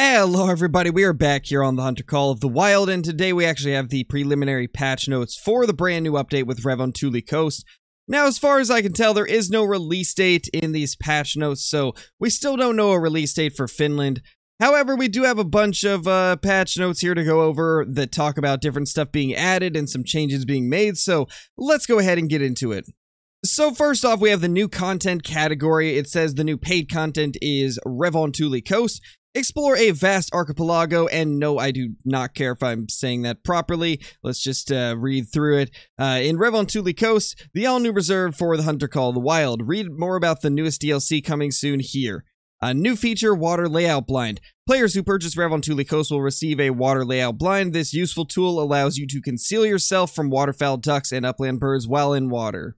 Hello everybody, we are back here on the Hunter Call of the Wild, and today we actually have the preliminary patch notes for the brand new update with Revontuli Coast. Now, as far as I can tell, there is no release date in these patch notes, so we still don't know a release date for Finland. However, we do have a bunch of patch notes here to go over that talk about different stuff being added and some changes being made, so let's go ahead and get into it. So first off, we have the new content category. It says the new paid content is Revontuli Coast. Explore a vast archipelago, and no, I do not care if I'm saying that properly. Let's just read through it. In Revontuli Coast, the all-new reserve for the Hunter Call of the Wild. Read more about the newest DLC coming soon here. A new feature, Water Layout Blind. Players who purchase Revontuli Coast will receive a Water Layout Blind. This useful tool allows you to conceal yourself from waterfowl, ducks, and upland birds while in water.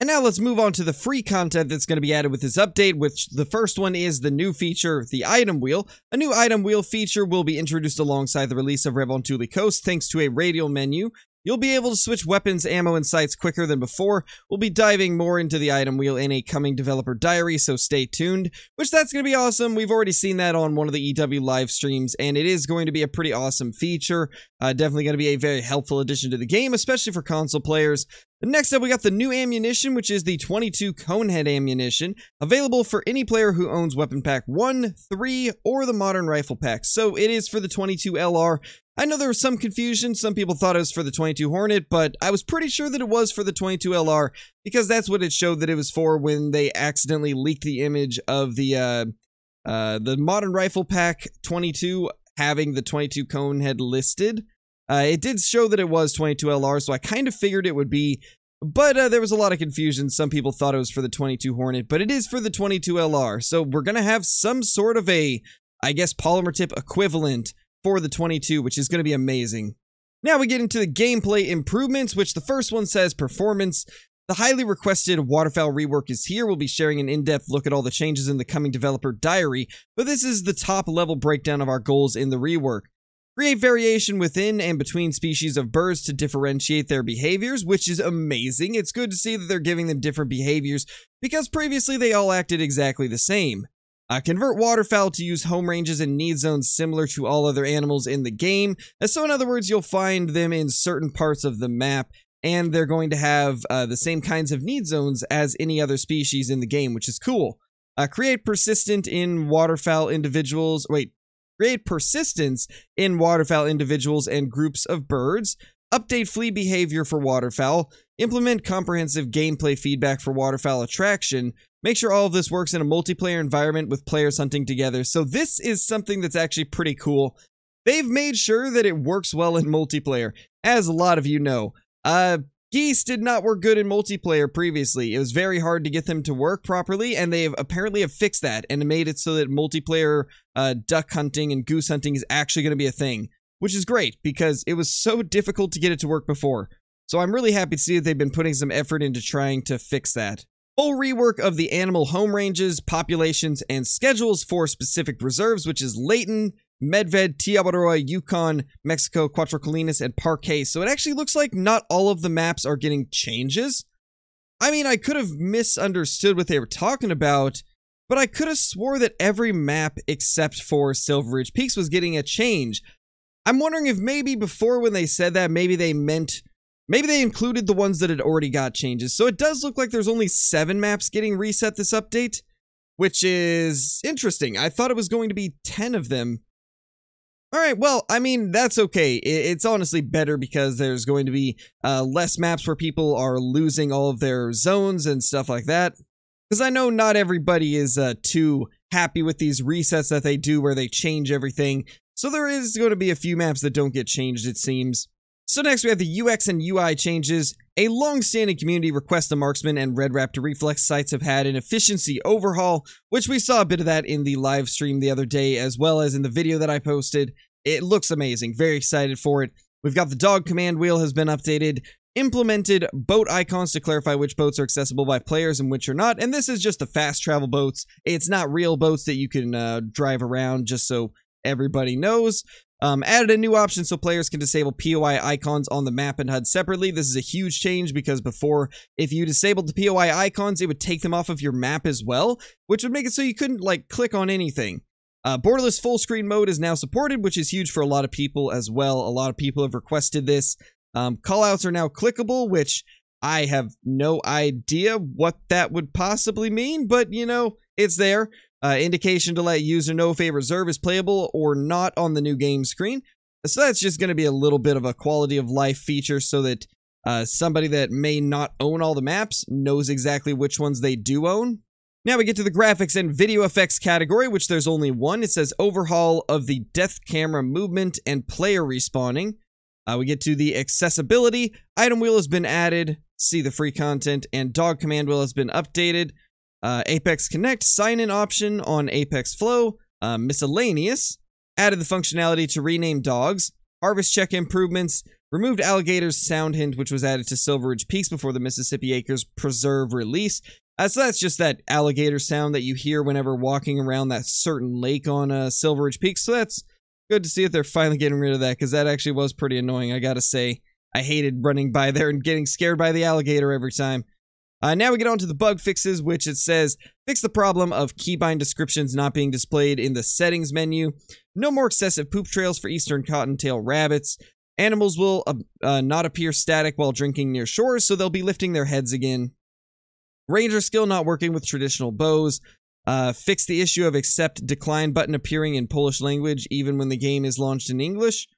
And now let's move on to the free content that's going to be added with this update, which the first one is the new feature, the item wheel. A new item wheel feature will be introduced alongside the release of Revontuli Coast thanks to a radial menu. You'll be able to switch weapons, ammo, and sights quicker than before. We'll be diving more into the item wheel in a coming developer diary, so stay tuned, which that's going to be awesome. We've already seen that on one of the EW live streams, and it is going to be a pretty awesome feature. Definitely going to be a very helpful addition to the game, especially for console players. Next up, we got the new ammunition, which is the 22 Conehead ammunition, available for any player who owns Weapon Pack 1, 3, or the Modern Rifle Pack. So it is for the 22 LR. I know there was some confusion. Some people thought it was for the 22 Hornet, but I was pretty sure that it was for the 22 LR because that's what it showed that it was for when they accidentally leaked the image of the Modern Rifle Pack 22 having the 22 Conehead listed. It did show that it was 22 LR, so I kind of figured it would be, but there was a lot of confusion. Some people thought it was for the 22 Hornet, but it is for the 22 LR, so we're going to have some sort of a, I guess, polymer tip equivalent for the 22, which is going to be amazing. Now we get into the gameplay improvements, which the first one says performance. The highly requested waterfowl rework is here. We'll be sharing an in-depth look at all the changes in the coming developer diary, but this is the top-level breakdown of our goals in the rework. Create variation within and between species of birds to differentiate their behaviors, which is amazing. It's good to see that they're giving them different behaviors because previously they all acted exactly the same. Convert waterfowl to use home ranges and need zones similar to all other animals in the game. So in other words, you'll find them in certain parts of the map, and they're going to have the same kinds of need zones as any other species in the game, which is cool. Create persistence in waterfowl individuals and groups of birds. Update flea behavior for waterfowl. Implement comprehensive gameplay feedback for waterfowl attraction. Make sure all of this works in a multiplayer environment with players hunting together. So this is something that's actually pretty cool. They've made sure that it works well in multiplayer, as a lot of you know. Geese did not work good in multiplayer previously. It was very hard to get them to work properly, and they apparently have fixed that and made it so that multiplayer duck hunting and goose hunting is actually going to be a thing, which is great because it was so difficult to get it to work before. So I'm really happy to see that they've been putting some effort into trying to fix that. Full rework of the animal home ranges, populations, and schedules for specific reserves, which is Leighton, Medved, Tia Barua, Yukon, Mexico, Cuatro Colinas, and Parque. So it actually looks like not all of the maps are getting changes. I mean, I could have misunderstood what they were talking about, but I could have swore that every map except for Silver Ridge Peaks was getting a change. I'm wondering if maybe before when they said that, maybe they included the ones that had already got changes. So it does look like there's only 7 maps getting reset this update, which is interesting. I thought it was going to be 10 of them. All right, well, I mean, that's okay. It's honestly better because there's going to be less maps where people are losing all of their zones and stuff like that. Because I know not everybody is too happy with these resets that they do where they change everything. So there is going to be a few maps that don't get changed, it seems. So next we have the UX and UI changes. A long-standing community request the Marksman and Red Raptor reflex sights have had an efficiency overhaul, which we saw a bit of that in the live stream the other day as well as in the video that I posted. It looks amazing. Very excited for it. We've got the dog command wheel has been updated, implemented boat icons to clarify which boats are accessible by players and which are not, and this is just the fast travel boats. It's not real boats that you can drive around, just so everybody knows. Added a new option so players can disable POI icons on the map and HUD separately. This is a huge change because before, if you disabled the POI icons, it would take them off of your map as well, which would make it so you couldn't, like, click on anything. Borderless full screen mode is now supported, which is huge for a lot of people as well. A lot of people have requested this. Callouts are now clickable, which I have no idea what that would possibly mean, but you know, it's there. Indication to let user know if a reserve is playable or not on the new game screen. So that's just going to be a little bit of a quality of life feature so that somebody that may not own all the maps knows exactly which ones they do own. Now we get to the graphics and video effects category, which there's only one. It says overhaul of the depth camera movement and player respawning. We get to the accessibility. Item wheel has been added. See the free content. And dog command wheel has been updated. Apex Connect sign-in option on Apex Flow. Miscellaneous. Added the functionality to rename dogs. Harvest check improvements. Removed alligators sound hint, which was added to Silver Ridge Peaks before the Mississippi Acres Preserve release. So that's just that alligator sound that you hear whenever walking around that certain lake on Silver Ridge Peaks. So that's good to see that they're finally getting rid of that, because that actually was pretty annoying, I gotta say. I hated running by there and getting scared by the alligator every time. Now we get on to the bug fixes, which it says, fix the problem of keybind descriptions not being displayed in the settings menu. No more excessive poop trails for eastern cottontail rabbits. Animals will not appear static while drinking near shores, so they'll be lifting their heads again. Ranger skill not working with traditional bows. Fix the issue of accept decline button appearing in Polish language even when the game is launched in English.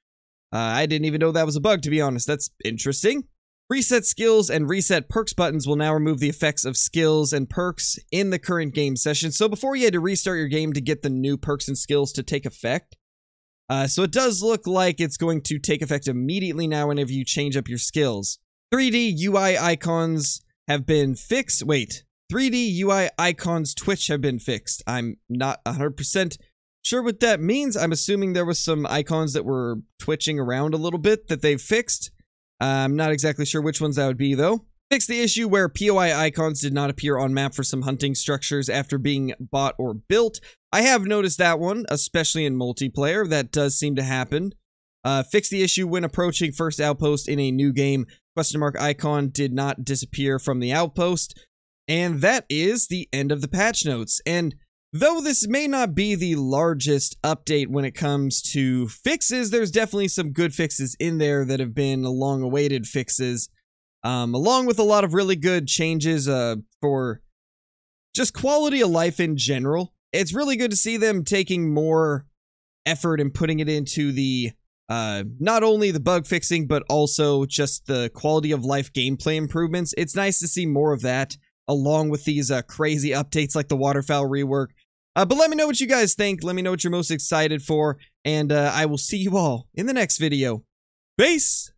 I didn't even know that was a bug, to be honest. That's interesting. Reset skills and reset perks buttons will now remove the effects of skills and perks in the current game session. So before you had to restart your game to get the new perks and skills to take effect. So it does look like it's going to take effect immediately now whenever you change up your skills. 3D UI icons have been fixed. Wait, 3D UI icons Twitch have been fixed. I'm not 100% sure what that means. I'm assuming there was some icons that were twitching around a little bit that they've fixed. I'm not exactly sure which ones that would be, though. Fix the issue where POI icons did not appear on map for some hunting structures after being bought or built. I have noticed that one, especially in multiplayer. That does seem to happen. Fix the issue when approaching first outpost in a new game. Question mark icon did not disappear from the outpost. And that is the end of the patch notes. And though this may not be the largest update when it comes to fixes, there's definitely some good fixes in there that have been long-awaited fixes, along with a lot of really good changes for just quality of life in general. It's really good to see them taking more effort and putting it into the not only the bug fixing, but also just the quality of life gameplay improvements. It's nice to see more of that, along with these crazy updates like the waterfowl rework. But let me know what you guys think. Let me know what you're most excited for. And I will see you all in the next video. Peace!